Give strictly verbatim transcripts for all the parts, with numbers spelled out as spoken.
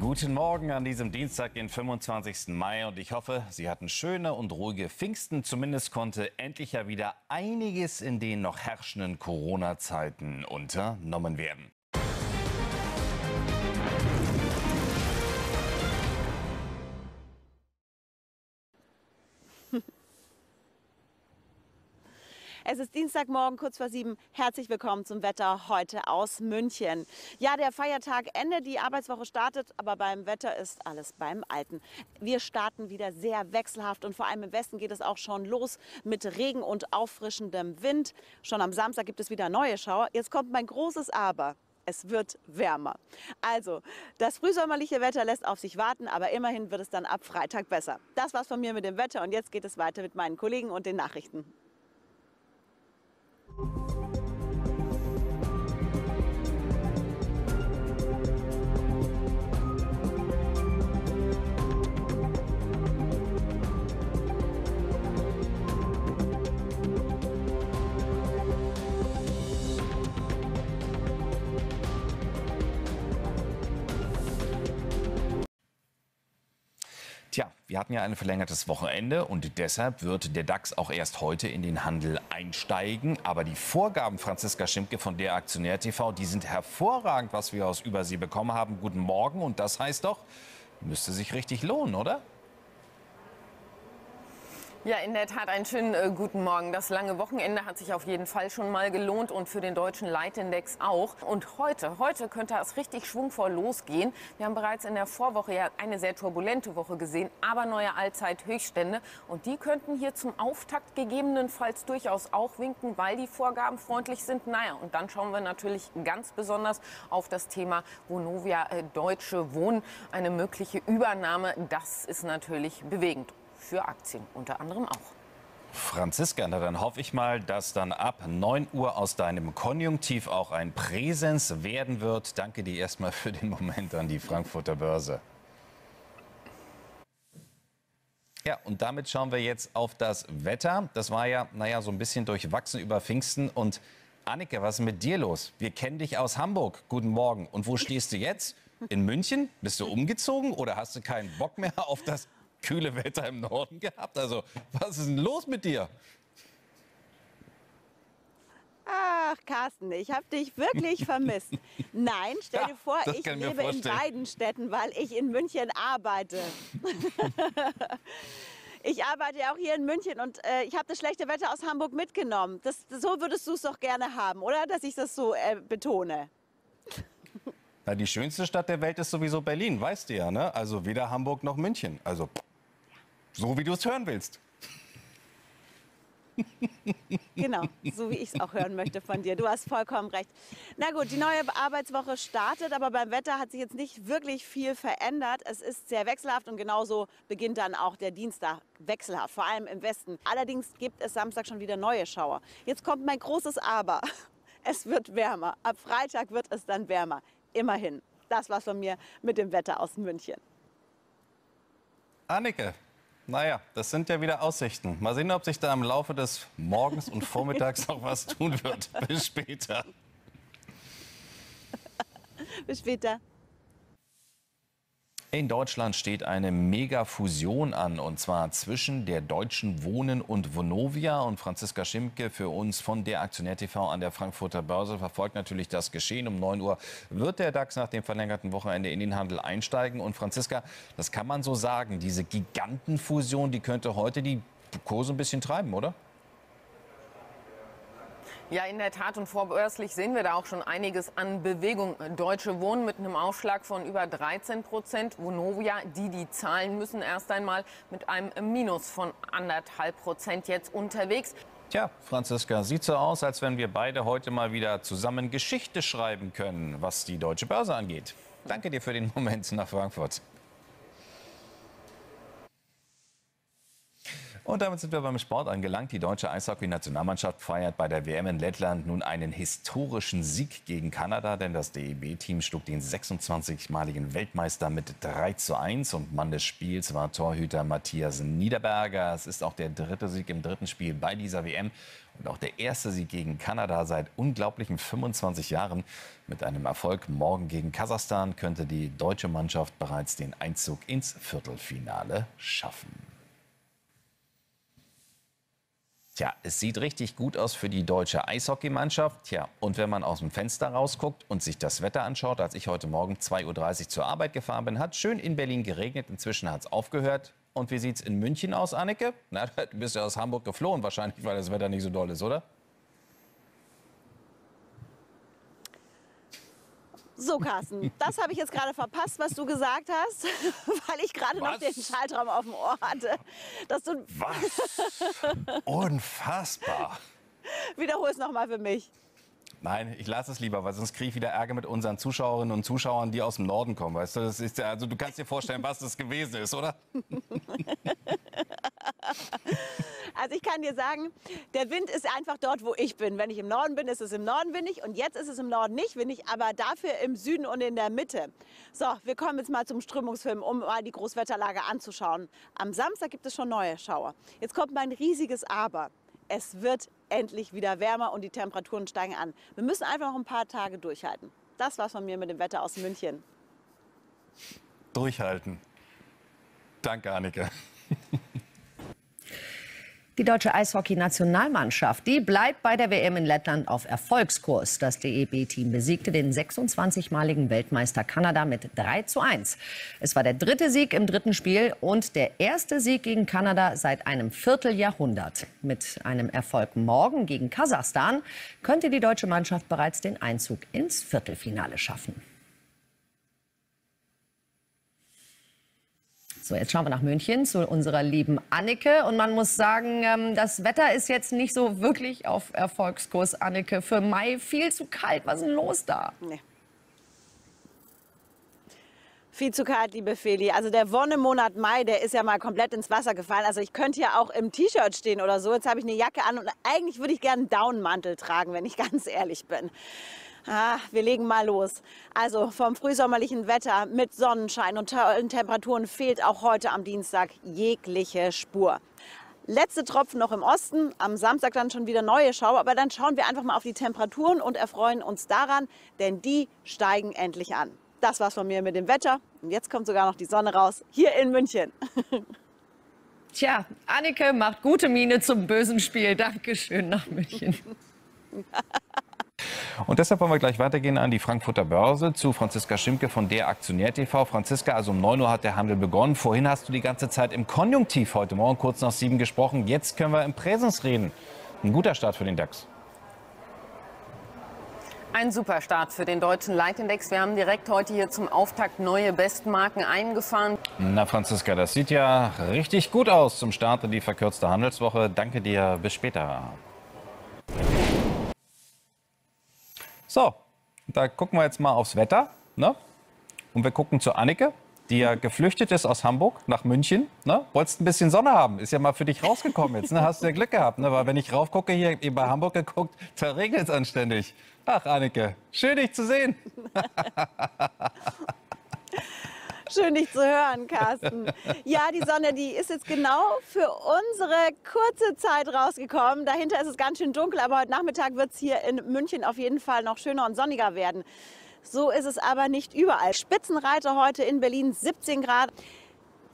Guten Morgen an diesem Dienstag, den fünfundzwanzigsten Mai. Und ich hoffe, Sie hatten schöne und ruhige Pfingsten. Zumindest konnte endlich ja wieder einiges in den noch herrschenden Corona-Zeiten unternommen werden. Es ist Dienstagmorgen, kurz vor sieben. Herzlich willkommen zum Wetter heute aus München. Ja, der Feiertag endet, die Arbeitswoche startet, aber beim Wetter ist alles beim Alten. Wir starten wieder sehr wechselhaft und vor allem im Westen geht es auch schon los mit Regen und auffrischendem Wind. Schon am Samstag gibt es wieder neue Schauer. Jetzt kommt mein großes Aber. Es wird wärmer. Also, das frühsommerliche Wetter lässt auf sich warten, aber immerhin wird es dann ab Freitag besser. Das war's von mir mit dem Wetter und jetzt geht es weiter mit meinen Kollegen und den Nachrichten. Tja, wir hatten ja ein verlängertes Wochenende und deshalb wird der DAX auch erst heute in den Handel einsteigen. Aber die Vorgaben Franziska Schimke von der Aktionär T V, die sind hervorragend, was wir aus Übersee bekommen haben. Guten Morgen und das heißt doch, müsste sich richtig lohnen, oder? Ja, in der Tat einen schönen äh, guten Morgen. Das lange Wochenende hat sich auf jeden Fall schon mal gelohnt und für den deutschen Leitindex auch. Und heute, heute könnte es richtig schwungvoll losgehen. Wir haben bereits in der Vorwoche ja eine sehr turbulente Woche gesehen, aber neue Allzeithöchststände. Und die könnten hier zum Auftakt gegebenenfalls durchaus auch winken, weil die Vorgaben freundlich sind. Naja, und dann schauen wir natürlich ganz besonders auf das Thema Vonovia, äh, Deutsche Wohnen. Eine mögliche Übernahme, das ist natürlich bewegend. Für Aktien unter anderem auch. Franziska, dann hoffe ich mal, dass dann ab neun Uhr aus deinem Konjunktiv auch ein Präsens werden wird. Danke dir erstmal für den Moment an die Frankfurter Börse. Ja, und damit schauen wir jetzt auf das Wetter. Das war ja, naja, so ein bisschen durchwachsen über Pfingsten. Und Anneke, was ist mit dir los? Wir kennen dich aus Hamburg. Guten Morgen. Und wo stehst du jetzt? In München? Bist du umgezogen oder hast du keinen Bock mehr auf das kühle Wetter im Norden gehabt? Also, was ist denn los mit dir? Ach, Carsten, ich habe dich wirklich vermisst. Nein, stell ja, dir vor, ich lebe in beiden Städten, weil ich in München arbeite. Ich arbeite ja auch hier in München und äh, ich habe das schlechte Wetter aus Hamburg mitgenommen. Das, so würdest du es doch gerne haben, oder? Dass ich das so äh, betone. Na, die schönste Stadt der Welt ist sowieso Berlin, weißt du ja, ne? Also weder Hamburg noch München. Also so, wie du es hören willst. Genau, so wie ich es auch hören möchte von dir. Du hast vollkommen recht. Na gut, die neue Arbeitswoche startet, aber beim Wetter hat sich jetzt nicht wirklich viel verändert. Es ist sehr wechselhaft und genauso beginnt dann auch der Dienstag wechselhaft, vor allem im Westen. Allerdings gibt es Samstag schon wieder neue Schauer. Jetzt kommt mein großes Aber. Es wird wärmer. Ab Freitag wird es dann wärmer. Immerhin. Das war's von mir mit dem Wetter aus München. Anneke, naja, das sind ja wieder Aussichten. Mal sehen, ob sich da im Laufe des Morgens und Vormittags noch was tun wird. Bis später. Bis später. In Deutschland steht eine Mega-Fusion an, und zwar zwischen der Deutschen Wohnen und Vonovia. Und Franziska Schimke für uns von der Aktionär T V an der Frankfurter Börse verfolgt natürlich das Geschehen. Um neun Uhr wird der DAX nach dem verlängerten Wochenende in den Handel einsteigen. Und Franziska, das kann man so sagen, diese Gigantenfusion, die könnte heute die Kurse ein bisschen treiben, oder? Ja, in der Tat, und vorbörslich sehen wir da auch schon einiges an Bewegung. Deutsche Wohnen mit einem Aufschlag von über dreizehn Prozent. Vonovia, die die zahlen müssen, erst einmal mit einem Minus von anderthalb Prozent jetzt unterwegs. Tja, Franziska, sieht so aus, als wenn wir beide heute mal wieder zusammen Geschichte schreiben können, was die deutsche Börse angeht. Danke dir für den Moment nach Frankfurt. Und damit sind wir beim Sport angelangt. Die deutsche Eishockey-Nationalmannschaft feiert bei der W M in Lettland nun einen historischen Sieg gegen Kanada. Denn das D E B-Team schlug den sechsundzwanzigmaligen Weltmeister mit drei zu eins. Und Mann des Spiels war Torhüter Matthias Niederberger. Es ist auch der dritte Sieg im dritten Spiel bei dieser W M. Und auch der erste Sieg gegen Kanada seit unglaublichen fünfundzwanzig Jahren. Mit einem Erfolg morgen gegen Kasachstan könnte die deutsche Mannschaft bereits den Einzug ins Viertelfinale schaffen. Tja, es sieht richtig gut aus für die deutsche Eishockeymannschaft. Tja, und wenn man aus dem Fenster rausguckt und sich das Wetter anschaut, als ich heute Morgen zwei Uhr dreißig zur Arbeit gefahren bin, hat schön in Berlin geregnet, inzwischen hat es aufgehört. Und wie sieht es in München aus, Anneke? Na, du bist ja aus Hamburg geflohen wahrscheinlich, weil das Wetter nicht so doll ist, oder? So, Carsten, das habe ich jetzt gerade verpasst, was du gesagt hast, weil ich gerade noch den Schaltraum auf dem Ohr hatte. Dass du was? Unfassbar. Wiederhol es nochmal für mich. Nein, ich lasse es lieber, weil sonst kriege ich wieder Ärger mit unseren Zuschauerinnen und Zuschauern, die aus dem Norden kommen. Weißt du, das ist ja, also du kannst dir vorstellen, was das gewesen ist, oder? Also ich kann dir sagen, der Wind ist einfach dort, wo ich bin. Wenn ich im Norden bin, ist es im Norden windig und jetzt ist es im Norden nicht windig, aber dafür im Süden und in der Mitte. So, wir kommen jetzt mal zum Strömungsfilm, um mal die Großwetterlage anzuschauen. Am Samstag gibt es schon neue Schauer. Jetzt kommt mein riesiges Aber. Es wird endlich wieder wärmer und die Temperaturen steigen an. Wir müssen einfach noch ein paar Tage durchhalten. Das war's von mir mit dem Wetter aus München. Durchhalten. Danke, Anneke. Die deutsche Eishockey-Nationalmannschaft, die bleibt bei der W M in Lettland auf Erfolgskurs. Das D E B-Team besiegte den sechsundzwanzigmaligen Weltmeister Kanada mit drei zu eins. Es war der dritte Sieg im dritten Spiel und der erste Sieg gegen Kanada seit einem Vierteljahrhundert. Mit einem Erfolg morgen gegen Kasachstan könnte die deutsche Mannschaft bereits den Einzug ins Viertelfinale schaffen. So, jetzt schauen wir nach München zu unserer lieben Anneke. Und man muss sagen, das Wetter ist jetzt nicht so wirklich auf Erfolgskurs, Anneke. Für Mai viel zu kalt. Was ist denn los da? Nee. Viel zu kalt, liebe Feli. Also der Wonnemonat Mai, der ist ja mal komplett ins Wasser gefallen. Also ich könnte ja auch im T-Shirt stehen oder so. Jetzt habe ich eine Jacke an und eigentlich würde ich gerne einen Daunenmantel tragen, wenn ich ganz ehrlich bin. Ah, wir legen mal los. Also vom frühsommerlichen Wetter mit Sonnenschein und tollen Temperaturen fehlt auch heute am Dienstag jegliche Spur. Letzte Tropfen noch im Osten, am Samstag dann schon wieder neue Schauer, aber dann schauen wir einfach mal auf die Temperaturen und erfreuen uns daran, denn die steigen endlich an. Das war's von mir mit dem Wetter und jetzt kommt sogar noch die Sonne raus, hier in München. Tja, Anneke macht gute Miene zum bösen Spiel. Dankeschön nach München. Und deshalb wollen wir gleich weitergehen an die Frankfurter Börse zu Franziska Schimke von der Aktionär T V. Franziska, also um neun Uhr hat der Handel begonnen. Vorhin hast du die ganze Zeit im Konjunktiv heute Morgen kurz nach sieben gesprochen. Jetzt können wir im Präsens reden. Ein guter Start für den DAX. Ein super Start für den deutschen Leitindex. Wir haben direkt heute hier zum Auftakt neue Bestmarken eingefahren. Na Franziska, das sieht ja richtig gut aus zum Start in die verkürzte Handelswoche. Danke dir, bis später. So, da gucken wir jetzt mal aufs Wetter, ne? Und wir gucken zu Anneke, die ja geflüchtet ist aus Hamburg nach München, ne? Wolltest ein bisschen Sonne haben, ist ja mal für dich rausgekommen jetzt, ne? Hast du ja Glück gehabt, ne? Weil wenn ich raufgucke, hier eben bei Hamburg geguckt, da regnet es anständig. Ach Anneke, schön dich zu sehen. Schön, dich zu hören, Carsten. Ja, die Sonne, die ist jetzt genau für unsere kurze Zeit rausgekommen. Dahinter ist es ganz schön dunkel, aber heute Nachmittag wird es hier in München auf jeden Fall noch schöner und sonniger werden. So ist es aber nicht überall. Spitzenreiter heute in Berlin, siebzehn Grad.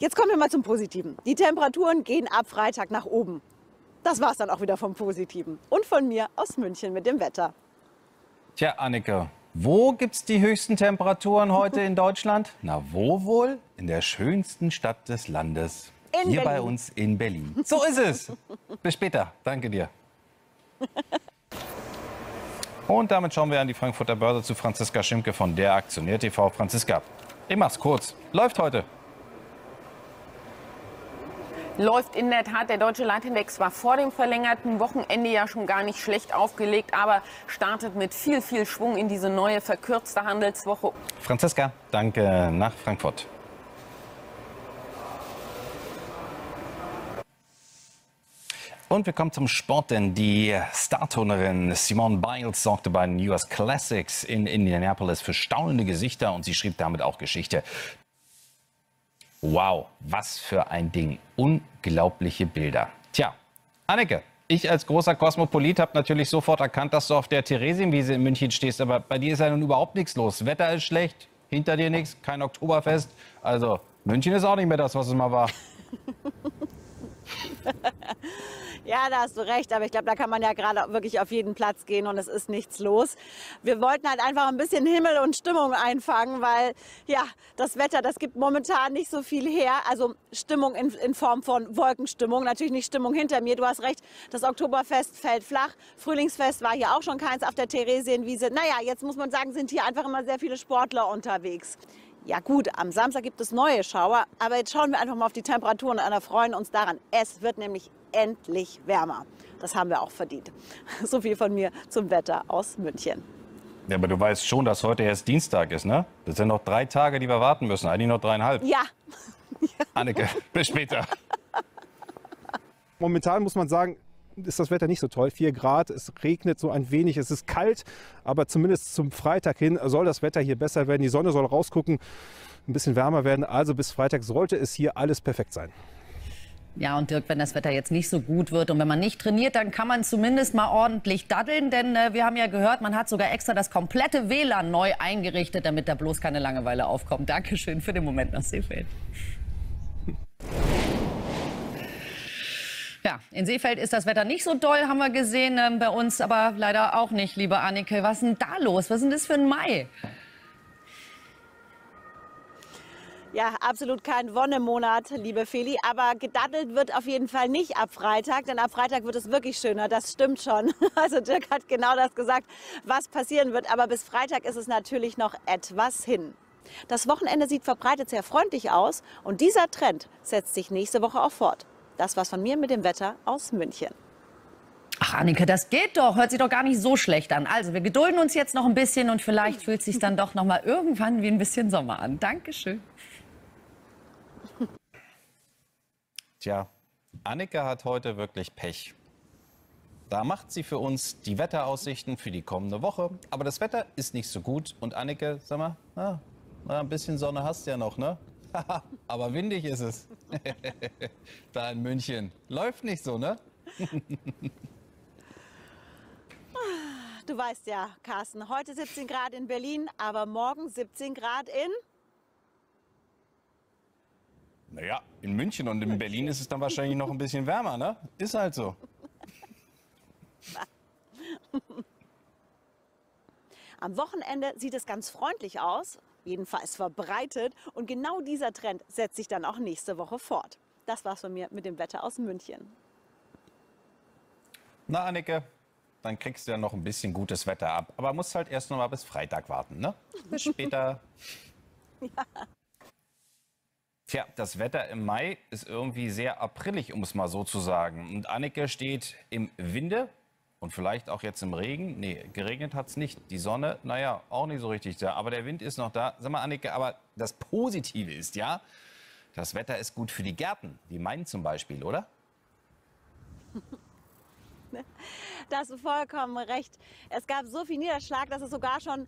Jetzt kommen wir mal zum Positiven. Die Temperaturen gehen ab Freitag nach oben. Das war's dann auch wieder vom Positiven. Und von mir aus München mit dem Wetter. Tja, Anneke. Wo gibt es die höchsten Temperaturen heute in Deutschland? Na, wo wohl? In der schönsten Stadt des Landes. In Hier Berlin. Bei uns in Berlin. So ist es. Bis später. Danke dir. Und damit schauen wir an die Frankfurter Börse zu Franziska Schimke von der Aktionär T V. Franziska, ich mach's kurz. Läuft heute. Läuft in der Tat. Der deutsche Leitindex war vor dem verlängerten Wochenende ja schon gar nicht schlecht aufgelegt, aber startet mit viel, viel Schwung in diese neue verkürzte Handelswoche. Franziska, danke nach Frankfurt. Und wir kommen zum Sport, denn die Starturnerin Simone Biles sorgte bei den U S Classics in Indianapolis für staunende Gesichter und sie schrieb damit auch Geschichte. Wow, was für ein Ding. Unglaubliche Bilder. Tja, Anneke, ich als großer Kosmopolit habe natürlich sofort erkannt, dass du auf der Theresienwiese in München stehst, aber bei dir ist ja nun überhaupt nichts los. Wetter ist schlecht, hinter dir nichts, kein Oktoberfest. Also München ist auch nicht mehr das, was es mal war. Ja, da hast du recht, aber ich glaube, da kann man ja gerade wirklich auf jeden Platz gehen und es ist nichts los. Wir wollten halt einfach ein bisschen Himmel und Stimmung einfangen, weil ja, das Wetter, das gibt momentan nicht so viel her. Also Stimmung in, in Form von Wolkenstimmung, natürlich nicht Stimmung hinter mir. Du hast recht, das Oktoberfest fällt flach. Frühlingsfest war hier auch schon keins auf der Theresienwiese. Naja, jetzt muss man sagen, sind hier einfach immer sehr viele Sportler unterwegs. Ja gut, am Samstag gibt es neue Schauer, aber jetzt schauen wir einfach mal auf die Temperaturen und erfreuen uns daran. Es wird nämlich endlich wärmer. Das haben wir auch verdient. So viel von mir zum Wetter aus München. Ja, aber du weißt schon, dass heute erst Dienstag ist, ne? Das sind noch drei Tage, die wir warten müssen. Eigentlich noch dreieinhalb. Ja. Ja. Anneke, bis später. Momentan muss man sagen, ist das Wetter nicht so toll. vier Grad, es regnet so ein wenig, es ist kalt, aber zumindest zum Freitag hin soll das Wetter hier besser werden. Die Sonne soll rausgucken, ein bisschen wärmer werden. Also bis Freitag sollte es hier alles perfekt sein. Ja, und Dirk, wenn das Wetter jetzt nicht so gut wird und wenn man nicht trainiert, dann kann man zumindest mal ordentlich daddeln. Denn äh, wir haben ja gehört, man hat sogar extra das komplette W L A N neu eingerichtet, damit da bloß keine Langeweile aufkommt. Dankeschön für den Moment nach Seefeld. Ja, in Seefeld ist das Wetter nicht so doll, haben wir gesehen, äh, bei uns aber leider auch nicht, liebe Anneke. Was ist denn da los? Was ist denn das für ein Mai? Ja, absolut kein Wonnemonat, liebe Feli. Aber gedaddelt wird auf jeden Fall nicht ab Freitag, denn ab Freitag wird es wirklich schöner. Das stimmt schon. Also Dirk hat genau das gesagt, was passieren wird. Aber bis Freitag ist es natürlich noch etwas hin. Das Wochenende sieht verbreitet sehr freundlich aus und dieser Trend setzt sich nächste Woche auch fort. Das war's von mir mit dem Wetter aus München. Ach Anneke, das geht doch. Hört sich doch gar nicht so schlecht an. Also wir gedulden uns jetzt noch ein bisschen und vielleicht fühlt es sich dann doch noch mal irgendwann wie ein bisschen Sommer an. Dankeschön. Tja, Anneke hat heute wirklich Pech. Da macht sie für uns die Wetteraussichten für die kommende Woche. Aber das Wetter ist nicht so gut. Und Anneke, sag mal, na, na, ein bisschen Sonne hast du ja noch, ne? Aber windig ist es. Da in München. Läuft nicht so, ne? Du weißt ja, Carsten, heute siebzehn Grad in Berlin, aber morgen siebzehn Grad in... Naja, in München und in Berlin ist es dann wahrscheinlich noch ein bisschen wärmer, ne? Ist halt so. Am Wochenende sieht es ganz freundlich aus. Jedenfalls verbreitet. Und genau dieser Trend setzt sich dann auch nächste Woche fort. Das war's von mir mit dem Wetter aus München. Na, Anneke, dann kriegst du ja noch ein bisschen gutes Wetter ab. Aber musst halt erst noch mal bis Freitag warten, ne? Bis später. Ja. Tja, das Wetter im Mai ist irgendwie sehr aprillig, um es mal so zu sagen. Und Anneke steht im Winde. Und vielleicht auch jetzt im Regen. Nee, geregnet hat es nicht. Die Sonne, naja, auch nicht so richtig da. Aber der Wind ist noch da. Sag mal, Anneke, aber das Positive ist ja, das Wetter ist gut für die Gärten, wie meinen zum Beispiel, oder? Da hast du vollkommen recht. Es gab so viel Niederschlag, dass es sogar schon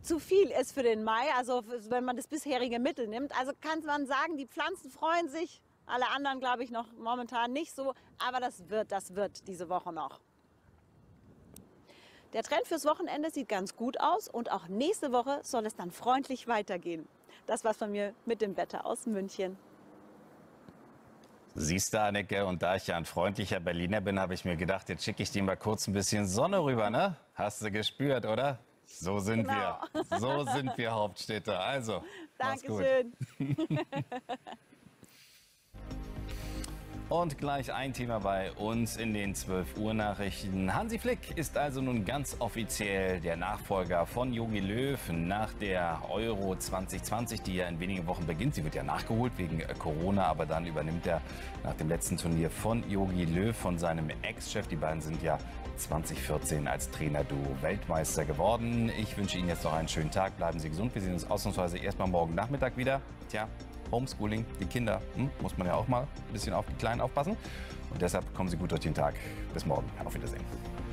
zu viel ist für den Mai. Also wenn man das bisherige Mittel nimmt. Also kann man sagen, die Pflanzen freuen sich. Alle anderen, glaube ich, noch momentan nicht so. Aber das wird, das wird diese Woche noch. Der Trend fürs Wochenende sieht ganz gut aus und auch nächste Woche soll es dann freundlich weitergehen. Das war's von mir mit dem Wetter aus München. Siehst du, Anneke, und da ich ja ein freundlicher Berliner bin, habe ich mir gedacht, jetzt schicke ich dir mal kurz ein bisschen Sonne rüber, ne? Hast du gespürt, oder? So sind genau. wir. So sind wir Hauptstädter. Also, mach's gut. Dankeschön. Und gleich ein Thema bei uns in den zwölf Uhr Nachrichten. Hansi Flick ist also nun ganz offiziell der Nachfolger von Jogi Löw nach der Euro zwanzig zwanzig, die ja in wenigen Wochen beginnt. Sie wird ja nachgeholt wegen Corona, aber dann übernimmt er nach dem letzten Turnier von Jogi Löw, von seinem Ex-Chef. Die beiden sind ja zweitausendvierzehn als Trainerduo Weltmeister geworden. Ich wünsche Ihnen jetzt noch einen schönen Tag. Bleiben Sie gesund. Wir sehen uns ausnahmsweise erstmal morgen Nachmittag wieder. Tja, Homeschooling, die Kinder, hm, muss man ja auch mal ein bisschen auf die Kleinen aufpassen. Und deshalb kommen Sie gut durch den Tag. Bis morgen. Auf Wiedersehen.